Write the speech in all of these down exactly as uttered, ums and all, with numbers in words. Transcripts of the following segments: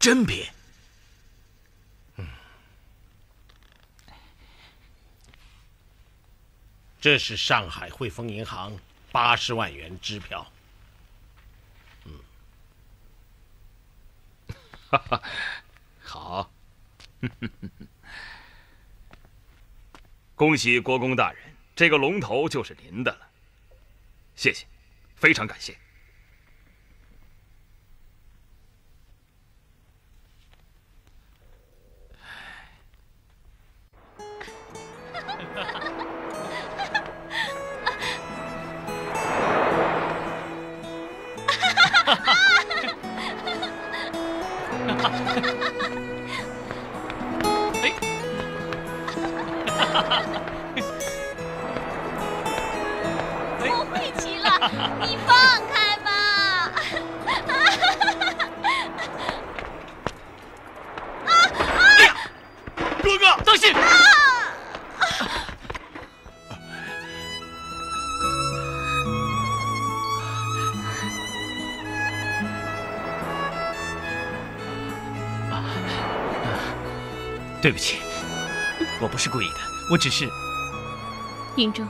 真品。嗯，这是上海汇丰银行八十万元支票。嗯，哈哈，好，恭喜国公大人，这个龙头就是您的了。谢谢，非常感谢。 对不起，我不是故意的，我只是。云中，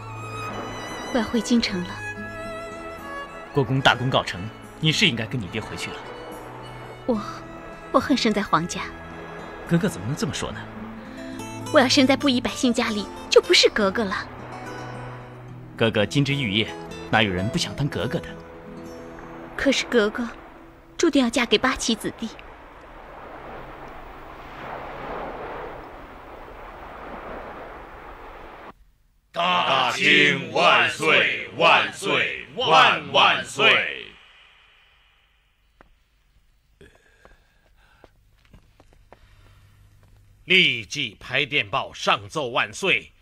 外汇进城了。国公大功告成，你是应该跟你爹回去了。我，我恨生在皇家。格格怎么能这么说呢？我要生在布衣百姓家里，就不是格格了。格格金枝玉叶，哪有人不想当格格的？可是格格，注定要嫁给八旗子弟。 大清万岁万岁万万岁！立即拍电报上奏万岁，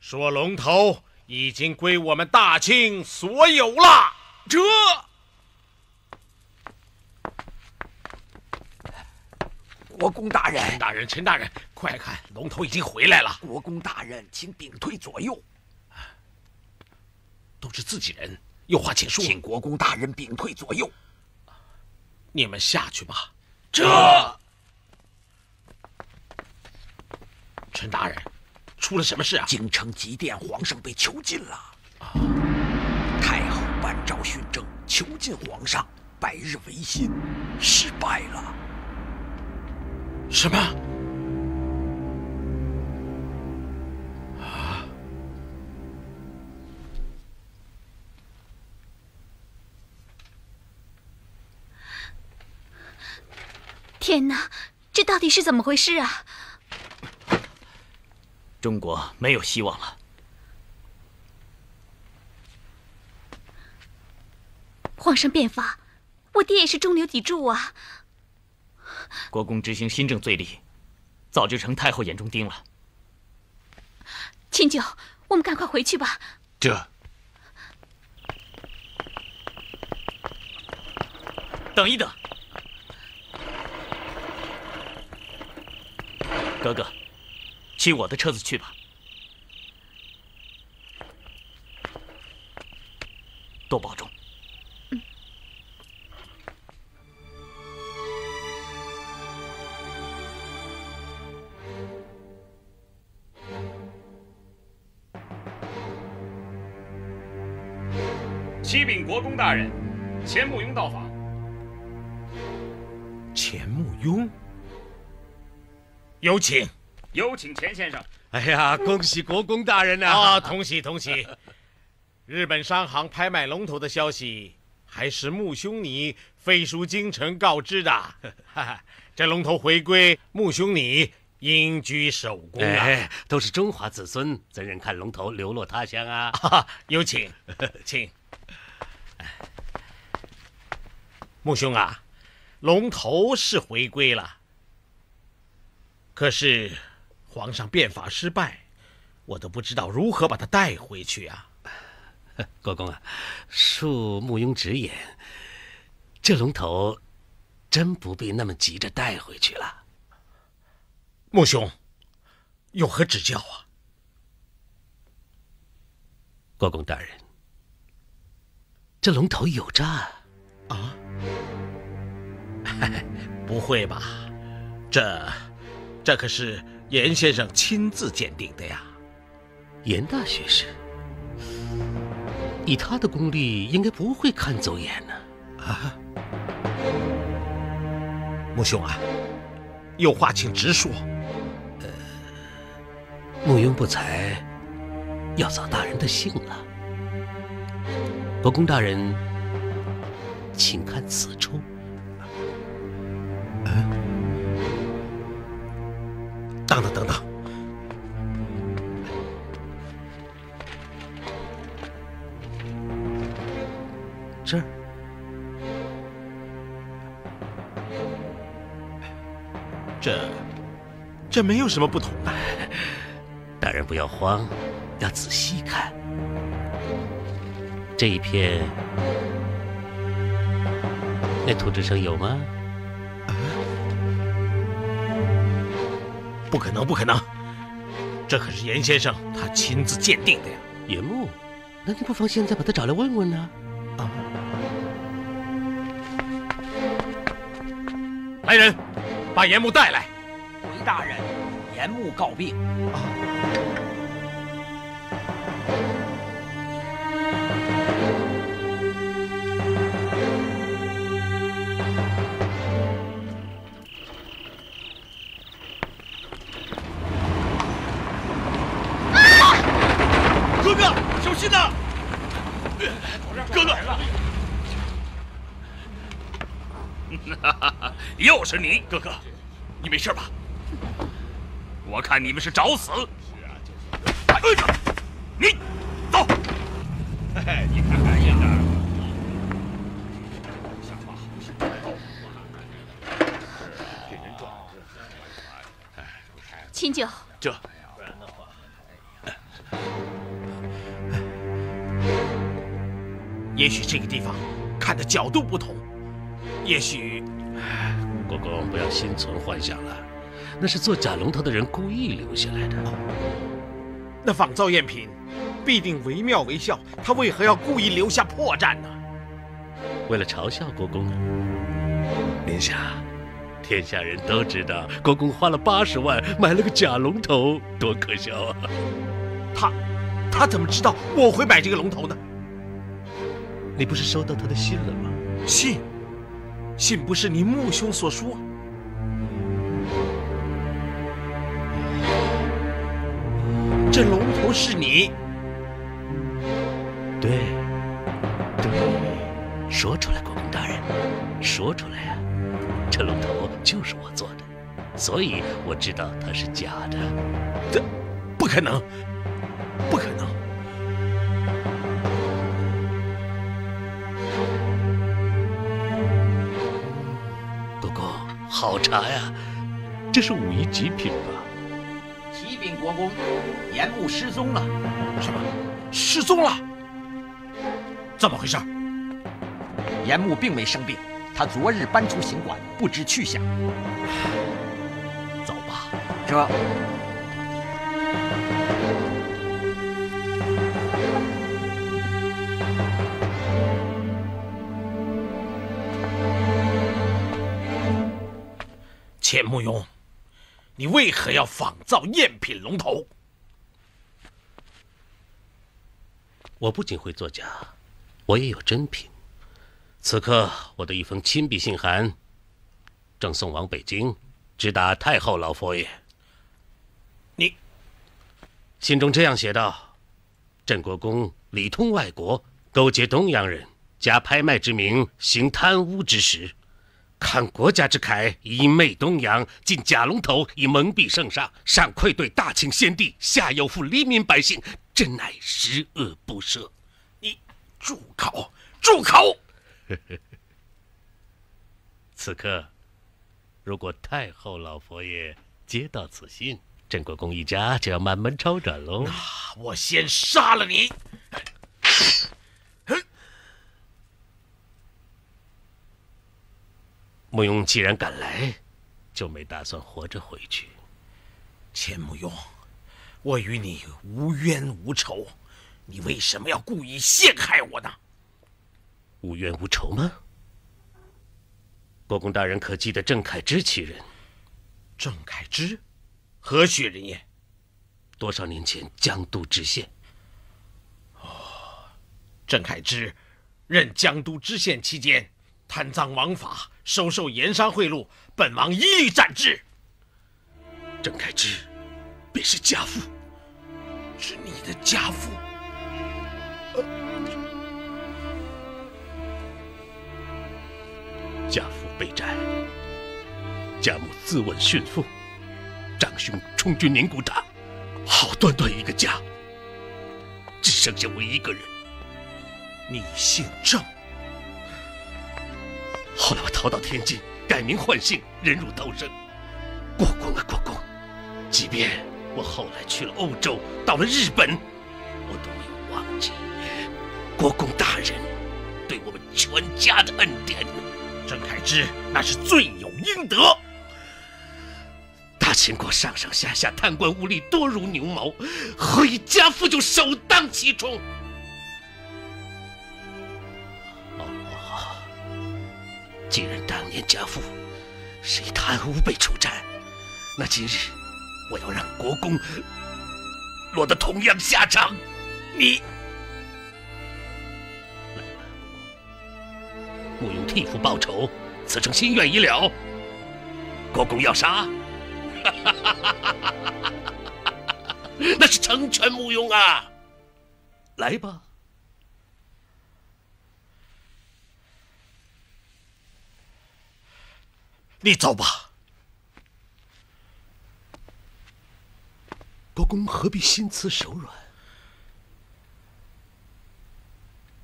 说龙头已经归我们大清所有了。这。 国公大人，陈大人，陈大人，快看，龙头已经回来了。国公大人，请屏退左右。都是自己人，有话请说。请国公大人屏退左右。你们下去吧。这。陈大人，出了什么事啊？京城急电，皇上被囚禁了。啊、太后颁诏训政，囚禁皇上，百日维新失败了。 什么？啊！天哪，这到底是怎么回事啊？中国没有希望了。皇上变法，我爹也是中流砥柱啊！ 国公执行新政罪例，早就成太后眼中钉了。秦九，我们赶快回去吧。这，等一等，格格，骑我的车子去吧。多保重。 启禀国公大人，钱穆雍到访。钱穆雍，有请，有请钱先生。哎呀，恭喜国公大人呐！啊，同喜同喜。日本商行拍卖龙头的消息，还是穆兄你飞书京城告知的。这龙头回归，穆兄你应居首功啊！哎，都是中华子孙，怎忍看龙头流落他乡啊？啊有请，请。 穆兄啊，龙头是回归了，可是皇上变法失败，我都不知道如何把他带回去啊。国公啊，恕穆雍直言，这龙头真不必那么急着带回去了。穆兄，有何指教啊？国公大人。 这龙头有诈啊！不会吧？这，这可是严先生亲自鉴定的呀！严大学士，以他的功力，应该不会看走眼呢。啊，穆兄啊，有话请直说。呃，穆庸不才，要扫大人的兴了。国公大人，请看此处。 等等等等，这儿，这，这没有什么不同啊！大人不要慌，要仔细看。这一片，那图纸上有吗？ 不可能，不可能！这可是严先生他亲自鉴定的呀。严木，那你不妨现在把他找来问问呢？啊！来人，把严木带来。回大人，严木告病。啊！又是你，哥哥，你没事吧？我看你们是找死。你走。你看看爷的。秦九，这也许这个地方看的角度不同，也许。 国公，不要心存幻想了，那是做假龙头的人故意留下来的。那仿造赝品必定惟妙惟肖，他为何要故意留下破绽呢？为了嘲笑国公呢？您想，天下人都知道国公花了八十万买了个假龙头，多可笑啊！他，他怎么知道我会买这个龙头呢？你不是收到他的信了吗？信。 信不是你穆兄所说。这龙头是你。对，对，说出来，国公大人，说出来啊！这龙头就是我做的，所以我知道它是假的。这不可能，不可能。 好茶呀，这是武夷极品吧？启禀国公，严木失踪了。什么？失踪了？怎么回事？严木并没生病，他昨日搬出行馆，不知去向。走吧，这。钱慕庸，你为何要仿造赝品龙头？我不仅会作假，我也有真品。此刻，我的一封亲笔信函正送往北京，直达太后老佛爷。你信中这样写道：“镇国公里通外国，勾结东洋人，假拍卖之名，行贪污之实。” 看国家之慨以媚东洋，进假龙头以蒙蔽圣上，上愧对大清先帝，下有负黎民百姓，真乃十恶不赦。你住口！住口！此刻，如果太后老佛爷接到此信，镇国公一家就要满门抄斩喽。那我先杀了你！ 慕庸既然敢来，就没打算活着回去。钱慕庸，我与你无冤无仇，你为什么要故意陷害我呢？无冤无仇吗？国公大人可记得郑恺之其人？郑恺之，何许人也？多少年前江都知县。哦，郑恺之任江都知县期间，贪赃枉法，收受盐商贿赂，本王一律斩之。郑恺之便是家父，是你的家父。 家父被斩，家母自刎殉父，长兄充军宁古塔，好端端一个家，只剩下我一个人。你姓郑，后来我逃到天津，改名换姓，忍辱偷生。国公啊国公，即便我后来去了欧洲，到了日本，我都没有忘记国公大人对我们全家的恩典。 郑恺之那是罪有应得。大秦国上上下下贪官污吏多如牛毛，何以家父就首当其冲？哦，既然当年家父是以贪污被处斩，那今日我要让国公落得同样下场。你。 雇佣替父报仇，此诚心愿已了。国公要杀，那是成全慕庸啊！来吧，你走吧。国公何必心慈手软？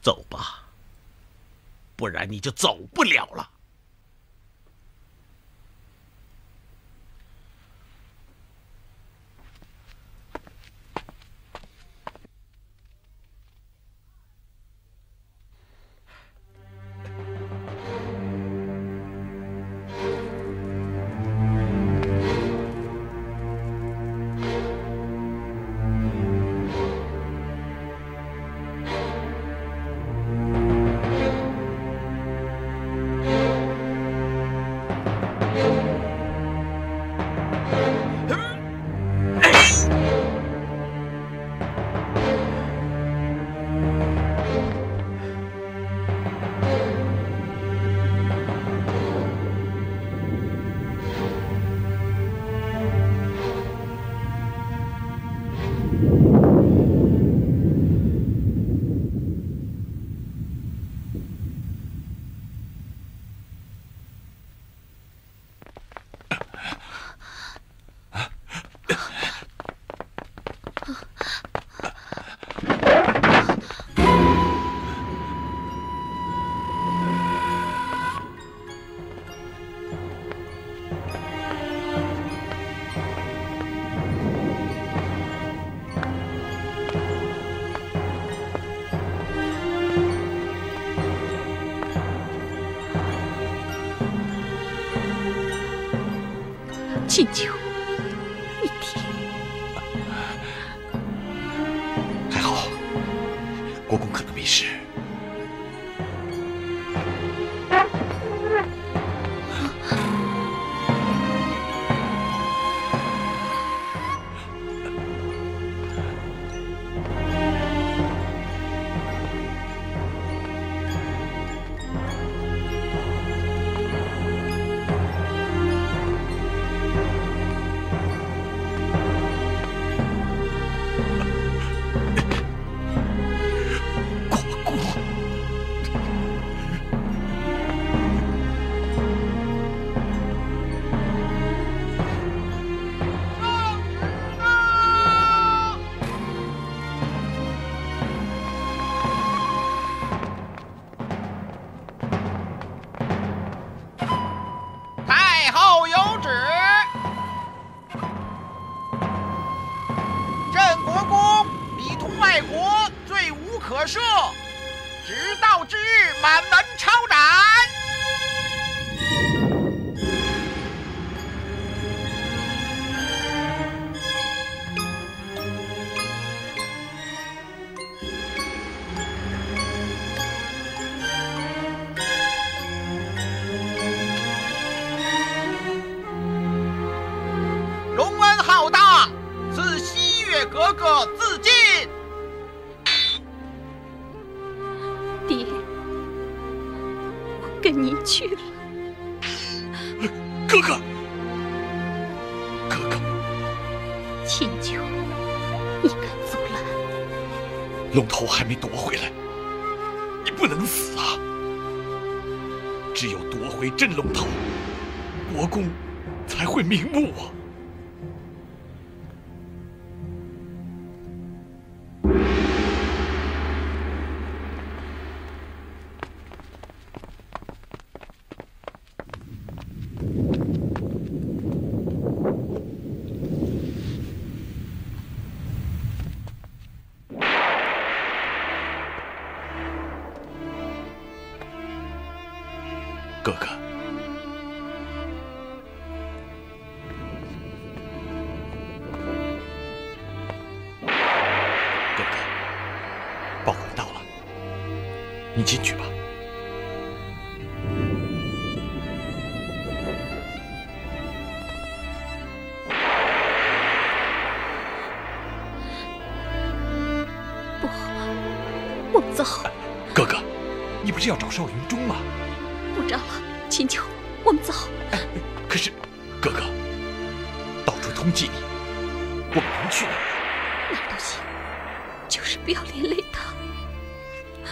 走吧。 不然你就走不了了。请求一天，还好，国公可能没事。哥哥自尽。爹，我跟你去了。哥哥，哥哥，青丘，你敢阻拦？龙头还没夺回来，你不能死啊！只有夺回真龙头，国公才会瞑目啊！ 是要找邵云中吗？不找了，秦秋，我们走。哎，可是，哥哥，到处通缉你，我们能去哪儿？哪都行，就是不要连累他。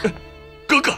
哎、哥哥，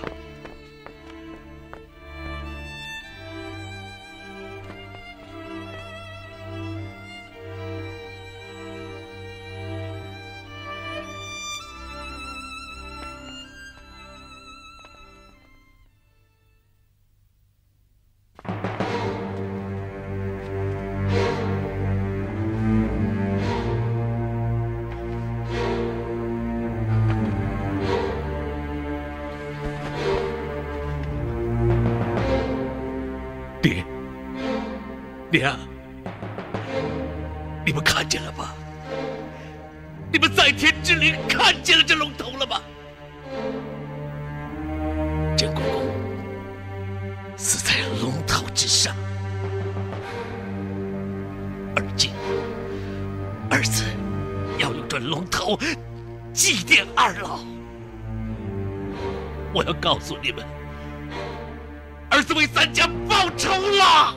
娘，你们看见了吧？你们在天之灵看见了这龙头了吗？这国公死在龙头之上，而今儿子要用这龙头祭奠二老。我要告诉你们，儿子为三家报仇了。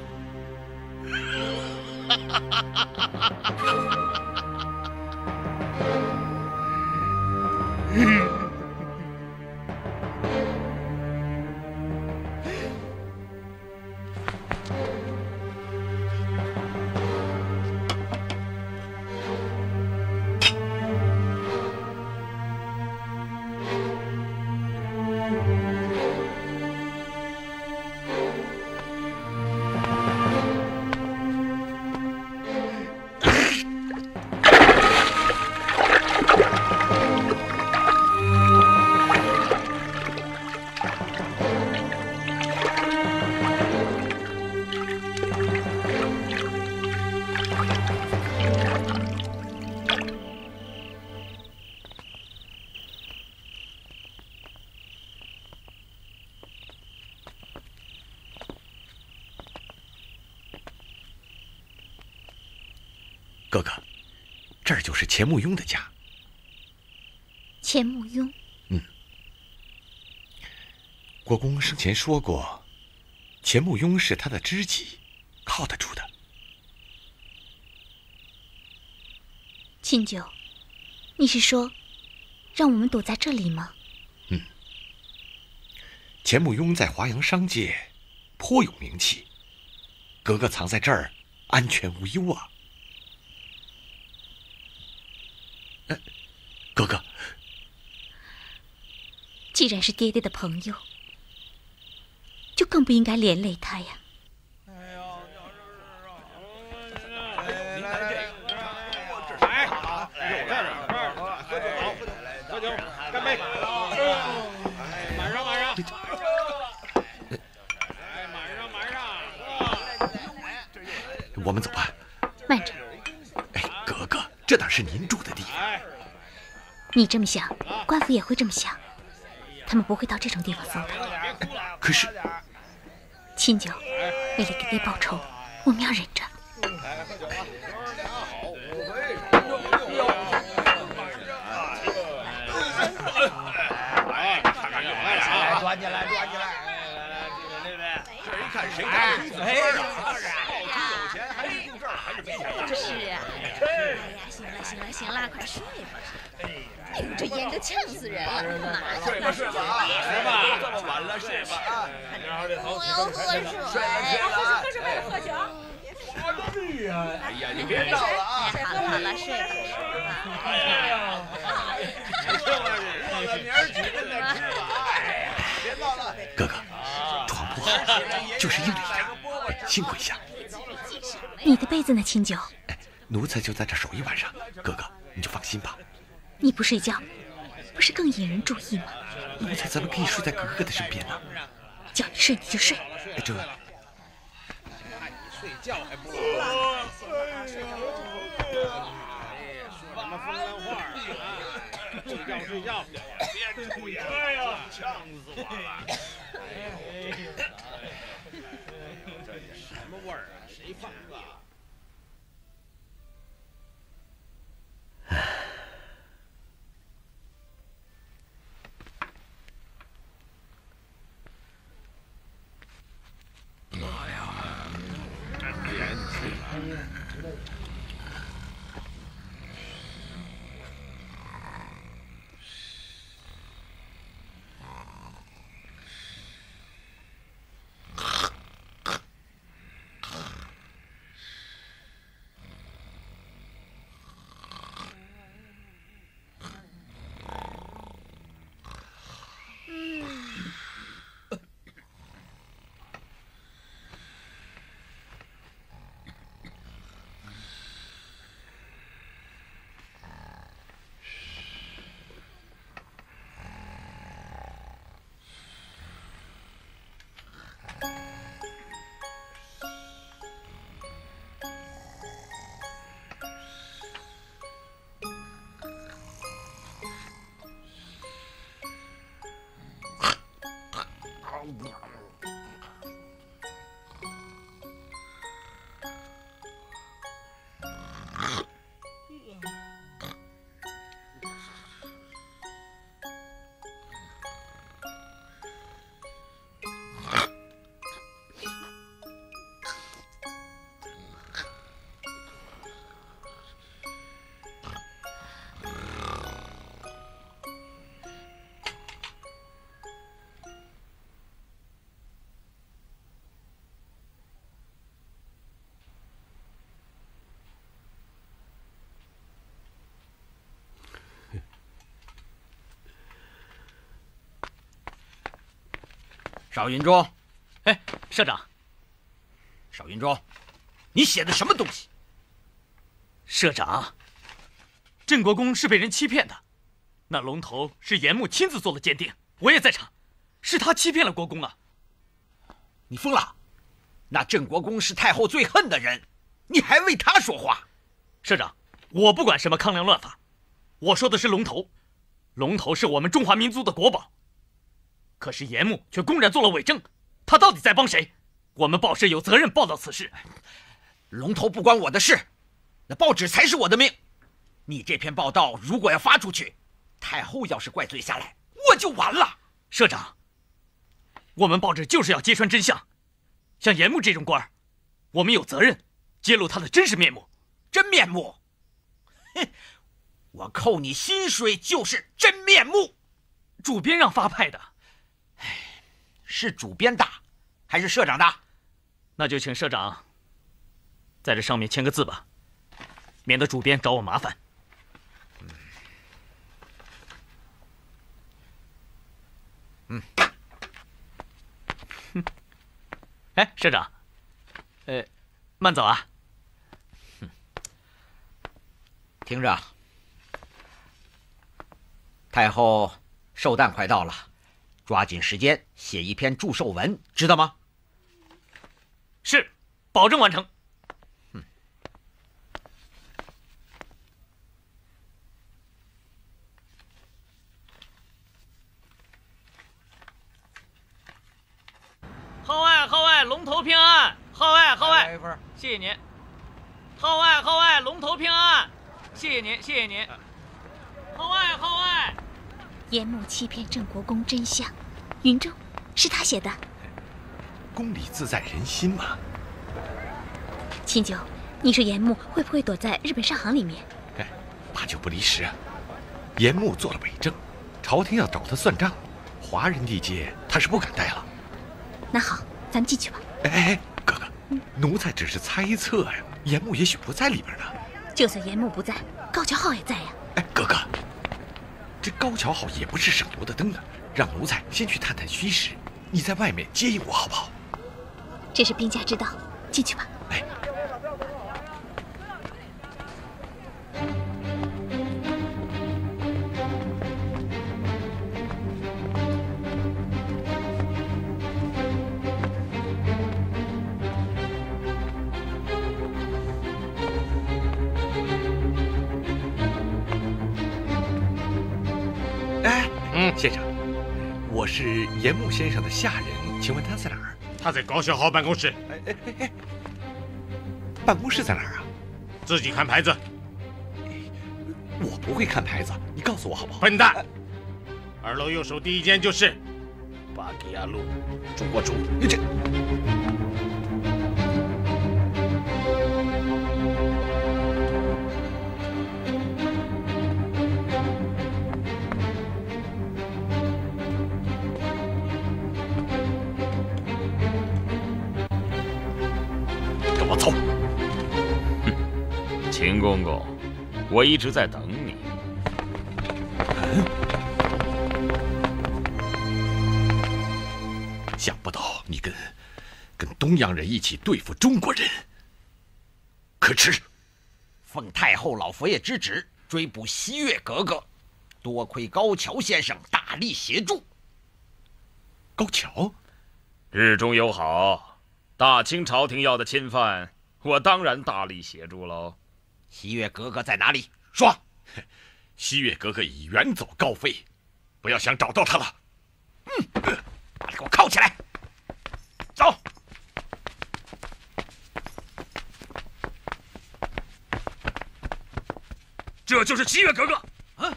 哥哥，这儿就是钱穆雍的家。钱穆雍，嗯，国公生前说过，钱穆雍是他的知己，靠得住的。秦九，你是说，让我们躲在这里吗？嗯，钱穆雍在华阳商界颇有名气，格格藏在这儿，安全无忧啊。 哥哥，既然是爹爹的朋友，就更不应该连累他呀。哎呦，您看这个，哎，好，有在这儿，喝酒，喝酒，干杯！满上，满上，哎，满上，满上，我们走吧。慢着，哎，哥哥，这哪是您住的地方？ 你这么想，官府也会这么想，他们不会到这种地方搜的。可是，秦九，为了给爹报仇，我们要忍着。起来，抓起来！来来来，这位，这人看谁干谁走，到处有钱还是住这儿还是没钱？是啊，哎呀，行了行了行了，快睡吧。哎呦，这烟都呛死人了，妈的！睡吧睡吧啊，睡吧，这么晚了睡吧啊！我要喝水，喝水，喝水，喝酒。 哎呀，你别闹了啊！好了好了，睡吧睡吧。哎呀，过了年儿几个再吃吧。哎呀，别闹了。哥哥，床不好，就是硬了一点，辛苦一下。你的被子呢，秦九？哎，奴才就在这守一晚上。哥哥，你就放心吧。你不睡觉，不是更引人注意吗？奴才怎么可以睡在哥哥的身边呢？叫你睡你就睡。哎，这。 睡觉还不如啊！睡觉就好。哎呀，说什么风凉话啊！睡觉睡觉，别抽烟了，呛死我了！哎呀，这什么味儿啊？谁放的？哎，妈呀！ 邵云忠，哎，社长。邵云忠，你写的什么东西？社长，郑国公是被人欺骗的，那龙头是严木亲自做了鉴定，我也在场，是他欺骗了国公啊！你疯了？那郑国公是太后最恨的人，你还为他说话？社长，我不管什么康梁乱法，我说的是龙头，龙头是我们中华民族的国宝。 可是严木却公然做了伪证，他到底在帮谁？我们报社有责任报道此事。龙头不关我的事，那报纸才是我的命。你这篇报道如果要发出去，太后要是怪罪下来，我就完了。社长，我们报纸就是要揭穿真相。像严木这种官儿，我们有责任揭露他的真实面目。真面目？哼，我扣你薪水就是真面目。主编让发派的。 哎，是主编大，还是社长大？那就请社长在这上面签个字吧，免得主编找我麻烦。嗯。哼。哎，社长，呃，慢走啊。哼。听着，太后寿诞快到了。 抓紧时间写一篇祝寿文，知道吗？是，保证完成。嗯。号外号外，龙头平安！号外号外，来一份，谢谢您。号外号外，龙头平安！谢谢您，谢谢您。号外号外。 严木欺骗郑国公真相，云州，是他写的。公理自在人心嘛。秦九，你说严木会不会躲在日本商行里面？哎，八九不离十啊。严木做了伪证，朝廷要找他算账，华人地界他是不敢待了。那好，咱们进去吧。哎哎哎，哥哥，嗯、奴才只是猜测呀、啊，严木也许不在里边呢。就算严木不在，高桥浩也在呀、啊。哎，哥哥。 这高桥好也不是省油的灯啊，让奴才先去探探虚实，你在外面接应我好不好？这是兵家之道，进去吧。哎，先生，我是严木先生的下人，请问他在哪儿？他在高小豪办公室。哎哎哎哎，办公室在哪儿啊？自己看牌子。我不会看牌子，你告诉我好不好？笨蛋！二楼右手第一间就是。巴迪亚路，中国厨。这。 秦公公，我一直在等你。想不到你跟跟东洋人一起对付中国人，可耻！奉太后老佛爷之旨，追捕西岳格格，多亏高桥先生大力协助。高桥，日中友好，大清朝廷要的钦犯，我当然大力协助喽。 西岳格格在哪里？说，西岳格格已远走高飞，不要想找到她了。嗯，把他给我铐起来，走。这就是西岳格格。啊！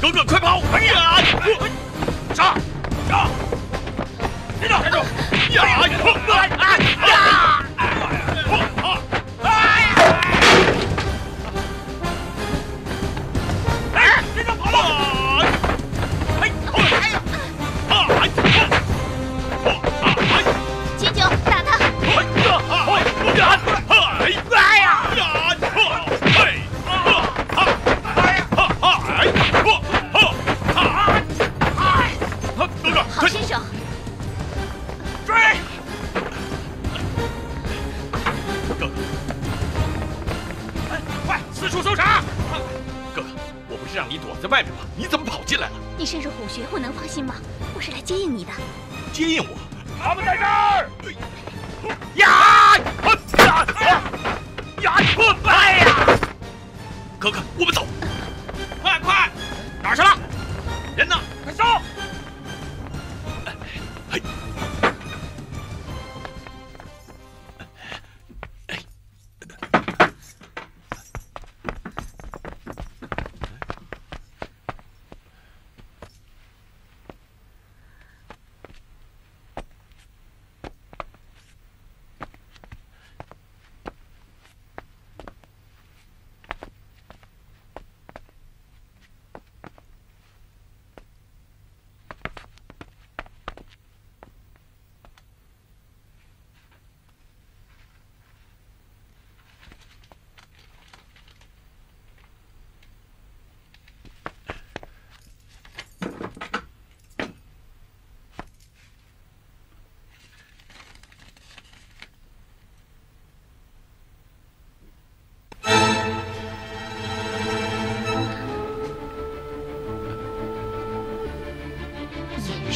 格格，快跑！哎呀！杀！杀！站住！站住！呀！呀！呀！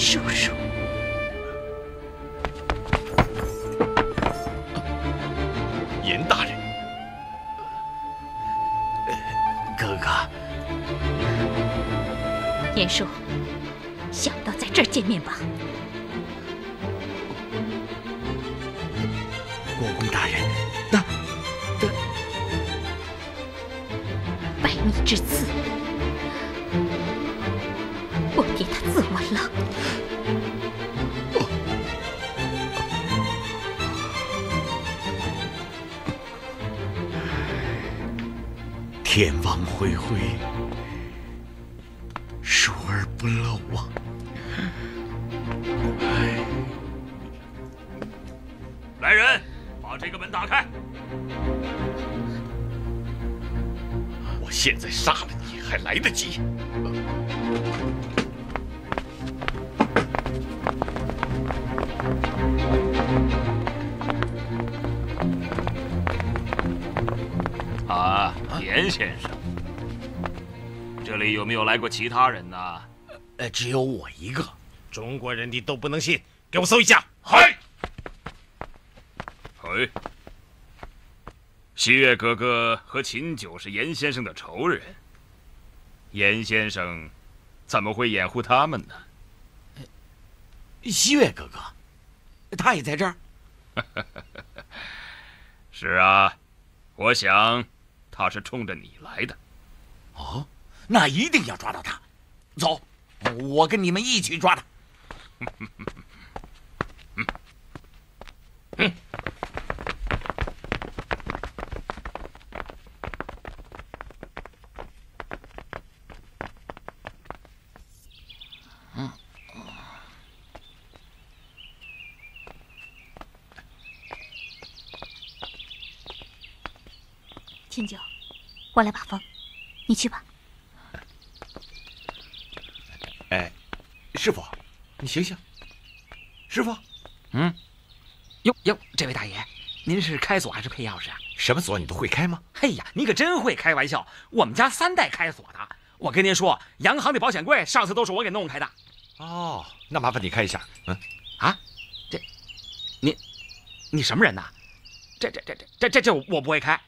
叔叔，严大人，哥哥，严叔，想不到在这儿见面吧？国公大人，那那百密之刺。 我爹他自刎了，天网恢恢，疏而不漏啊！哎，来人，把这个门打开！我现在杀了你还来得及。 啊，田先生，这里有没有来过其他人呢？呃，只有我一个。中国人你都不能信，给我搜一下。嗨，嘿，西月哥哥和秦九是严先生的仇人，严先生怎么会掩护他们呢？西月哥哥，他也在这儿。是啊，我想。 他是冲着你来的，哦，那一定要抓到他。走，我跟你们一起抓他。嗯嗯、秦九。 我来把风，你去吧。哎，师傅，你醒醒！师傅，嗯，哟哟，这位大爷，您是开锁还是配钥匙啊？什么锁你都会开吗？哎呀，你可真会开玩笑！我们家三代开锁的。我跟您说，洋行的保险柜上次都是我给弄开的。哦，那麻烦你开一下。嗯，啊，这，你，你什么人呐？这这这这这这这我不会开，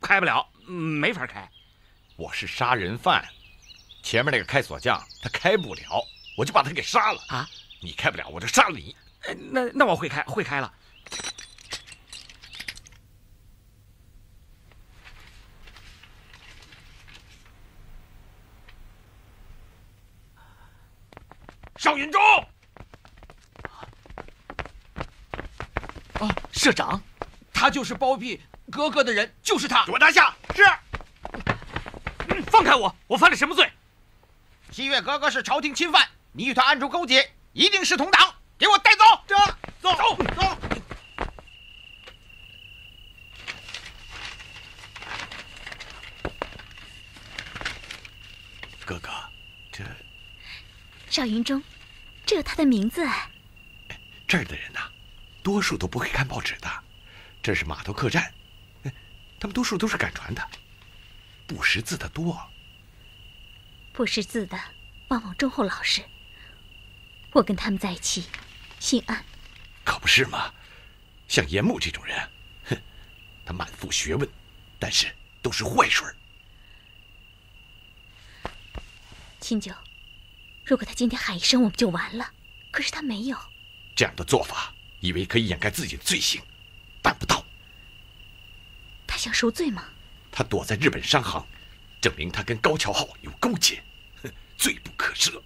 开不了。 没法开，我是杀人犯，前面那个开锁匠他开不了，我就把他给杀了啊！你开不了，我就杀了你。那那我会开，会开了。邵云洲，啊，社长，他就是包庇。 哥哥的人就是他，给我拿下！是、嗯，放开我！我犯了什么罪？西月哥哥是朝廷钦犯，你与他暗中勾结，一定是同党，给我带走！这，走走走。哥哥，这邵云忠，这有他的名字。这儿的人呐、啊，多数都不会看报纸的，这是码头客栈。 他们多数都是赶船的，不识字的多。不识字的往往忠厚老实。我跟他们在一起，心安。可不是嘛，像严木这种人，哼，他满腹学问，但是都是坏水。秦九，如果他今天喊一声，我们就完了。可是他没有。这样的做法，以为可以掩盖自己的罪行，办不到。 他想赎罪吗？他躲在日本商行，证明他跟高桥浩有勾结，罪不可赦。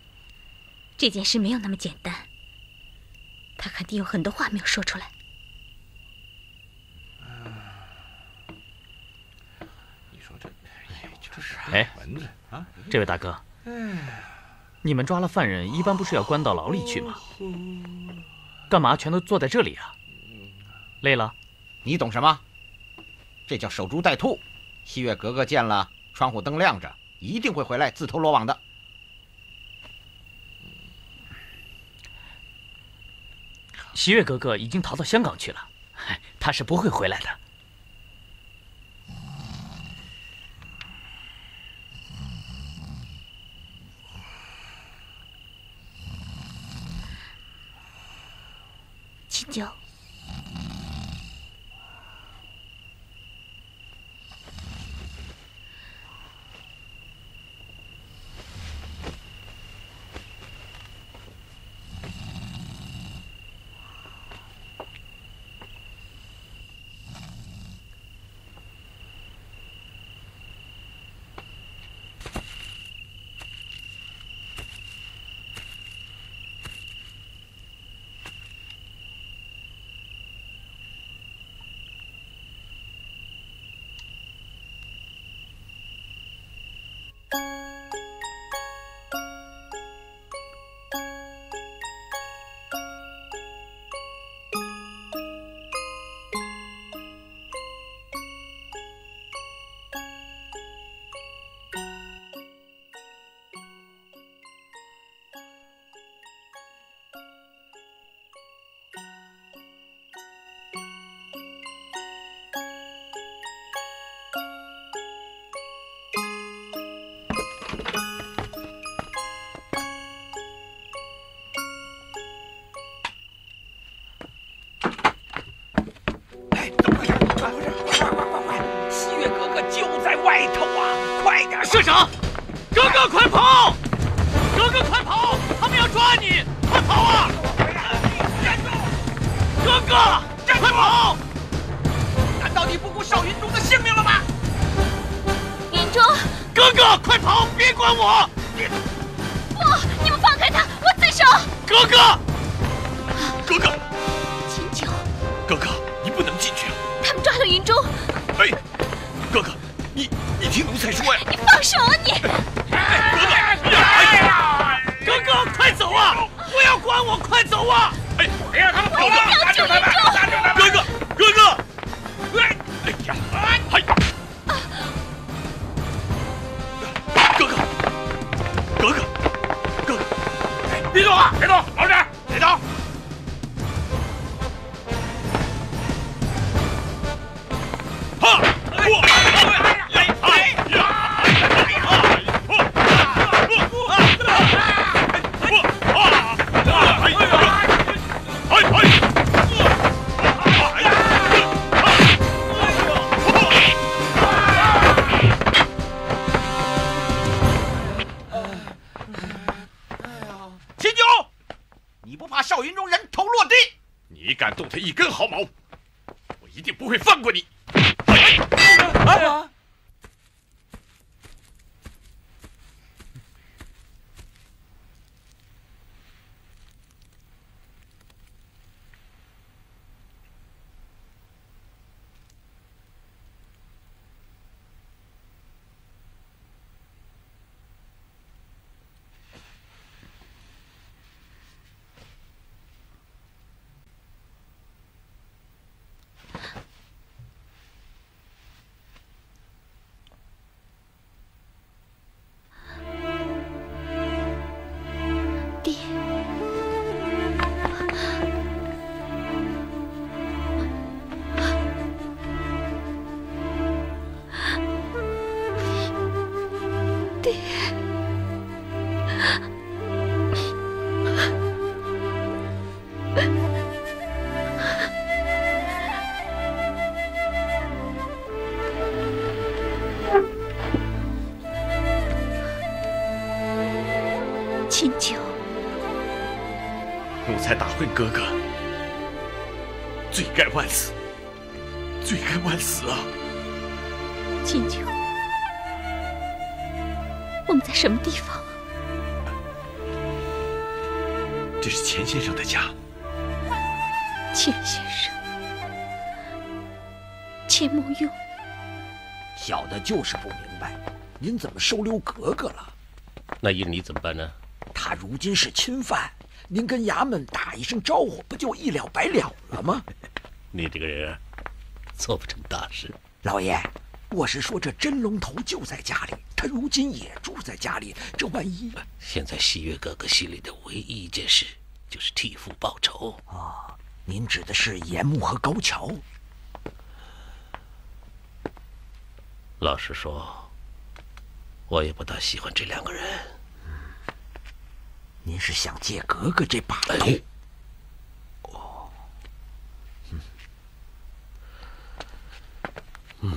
这件事没有那么简单，他肯定有很多话没有说出来。你说这，这是哎，蚊子啊！这位大哥，你们抓了犯人，一般不是要关到牢里去吗？干嘛全都坐在这里啊？累了？你懂什么？ 这叫守株待兔。西月格格见了窗户灯亮着，一定会回来自投罗网的。西月格格已经逃到香港去了，她是不会回来的。秦九。不是，快快快快！西岳哥哥就在外头啊！快点！社长，哥哥快跑！哥哥快跑！他们要抓你！快跑啊！站住！哥哥，站住！快跑！难道你不顾邵云中的性命了吗？云中，哥哥快跑！别管我！你不，你们放开他，我自首！哥哥，哥哥，秦九，哥哥，你不能进去啊！他们抓了云中。哎，哥哥，你你听奴才说呀！你放手啊你！哎，哥哥，哎呀，哥哥，快走啊！不要管我，快走啊！哎，别让他们跑了！打住他们！打住他们！哥哥，哥哥，哎，哎呀，哎呀！ 哥哥，哥哥，别动啊！别动，老实点，别动。哈！我，哎呀，哎呀，哎呀！ 敢动他一根毫毛，我一定不会放过你！哎呀！秦九，奴才打昏哥哥，罪该万死，罪该万死啊！秦九，我们在什么地方啊？这是钱先生的家。钱先生，钱慕庸，小的就是不明白，您怎么收留格格了？那印尼怎么办呢？ 他如今是钦犯，您跟衙门打一声招呼，不就一了百了了吗？你这个人啊，做不成大事。老爷，我是说这真龙头就在家里，他如今也住在家里，这万一……现在西岳哥哥心里的唯一一件事就是替父报仇啊！您指的是严木和高桥？老实说，我也不大喜欢这两个人。 您是想借格格这把头？哦，嗯，嗯。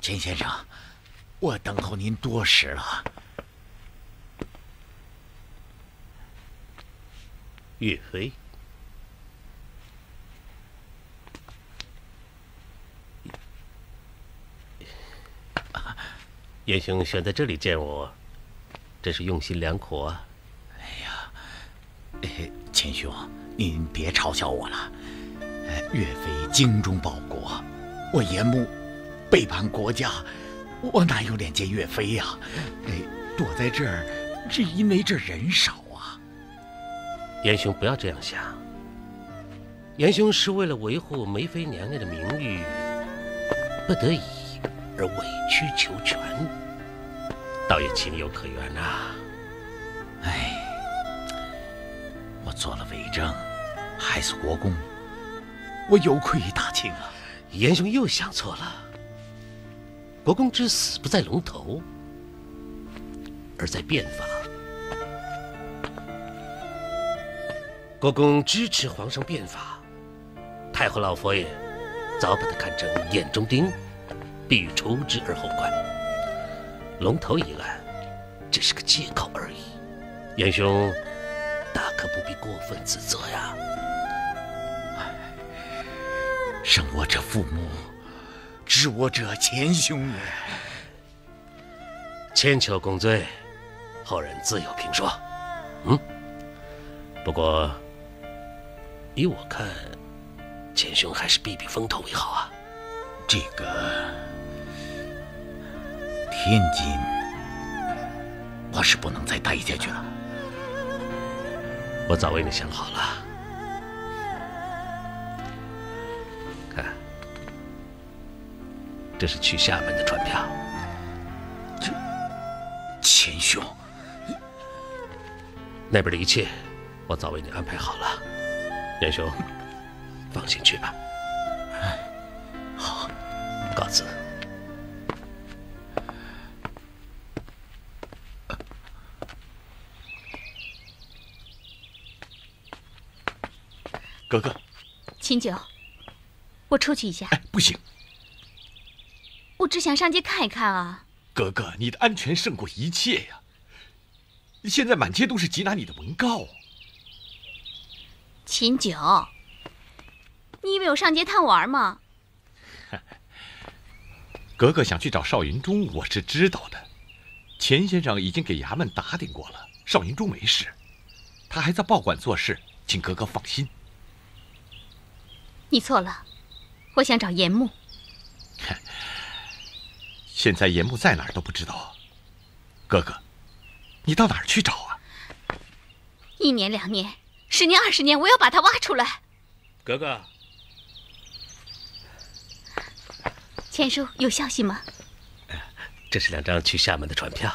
秦先生。 我等候您多时了，岳飞，岳兄选在这里见我，真是用心良苦啊！哎呀，哎，秦兄，您别嘲笑我了。岳飞精忠报国，我严穆背叛国家。 我哪有脸见岳飞呀？哎，躲在这儿，是因为这人少啊。严兄不要这样想，严兄是为了维护梅妃娘娘的名誉，不得已而委曲求全，倒也情有可原呐。哎，我做了伪证，害死国公，我有愧于大清啊！严兄又想错了。国公之死不在龙头，而在变法。国公支持皇上变法，太后老佛爷早把他看成眼中钉，必欲除之而后快。龙头一案只是个借口而已，严兄大可不必过分自责呀。生我者父母，知我者前兄也。千秋公罪，后人自有评说。嗯，不过依我看，前兄还是避避风头为好啊。这个天津，我是不能再待下去了。我早为你想好了。看，这是去厦门的船票。这前兄，那边的一切我早为你安排好了，严兄，放心去吧。好，告辞。格格，秦九，我出去一下。哎，不行，我只想上街看一看啊。格格，你的安全胜过一切呀！现在满街都是缉拿你的文告啊。秦九，你以为我上街贪玩吗？格格想去找邵云中，我是知道的。钱先生已经给衙门打点过了，邵云中没事，他还在报馆做事，请格格放心。你错了，我想找严木。现在严木在哪儿都不知道啊。哥哥，你到哪儿去找啊？一年两年，十年二十年，我要把他挖出来。哥哥，钱叔有消息吗？这是两张去厦门的船票。